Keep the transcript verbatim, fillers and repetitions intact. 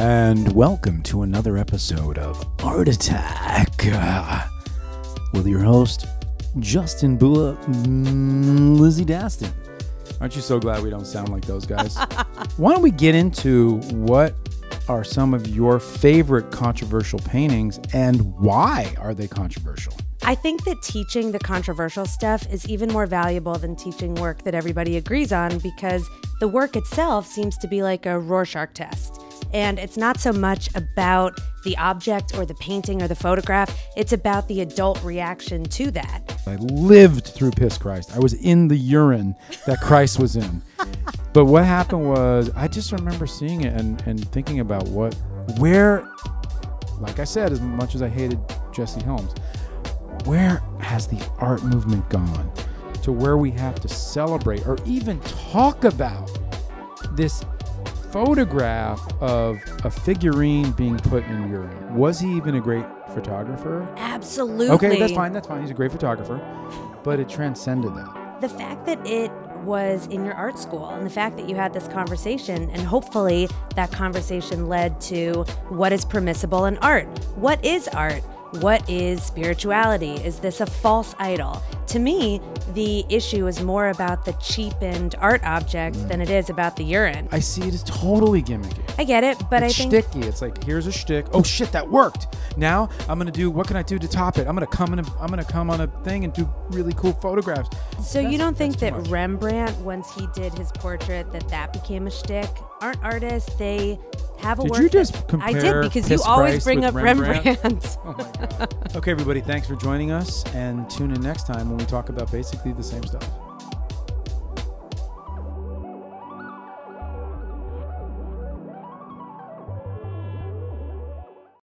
And welcome to another episode of Art Attack uh, with your host, Justin Bua, mm, Lizy Dastin. Aren't you so glad we don't sound like those guys? Why don't we get into what are some of your favorite controversial paintings and why are they controversial? I think that teaching the controversial stuff is even more valuable than teaching work that everybody agrees on, because the work itself seems to be like a Rorschach test. And it's not so much about the object or the painting or the photograph, it's about the adult reaction to that. I lived through Piss Christ. I was in the urine that Christ was in. But what happened was, I just remember seeing it and, and thinking about what, where, like I said, as much as I hated Jesse Helms, where has the art movement gone to where we have to celebrate or even talk about this photograph of a figurine being put in urine? Was he even a great photographer? Absolutely. Okay, that's fine, that's fine. He's a great photographer, but it transcended that. The fact that it was in your art school and the fact that you had this conversation, and hopefully that conversation led to what is permissible in art? What is art? What is spirituality? Is this a false idol? To me, the issue is more about the cheapened art objects mm. than it is about the urine. I see it as totally gimmicky. I get it, but it's I think- It's shticky. It's like, here's a shtick. Oh shit, that worked. Now I'm gonna do, what can I do to top it? I'm gonna come, in a, I'm gonna come on a thing and do really cool photographs. So that's, you don't think that Rembrandt, once he did his portrait, that that became a shtick? Aren't artists, they have a did work- Did you just compare I did, because Piss you always Christ bring up Rembrandt. Rembrandt. Oh my God. Okay, everybody, thanks for joining us, and tune in next time when we talk about basically the same stuff.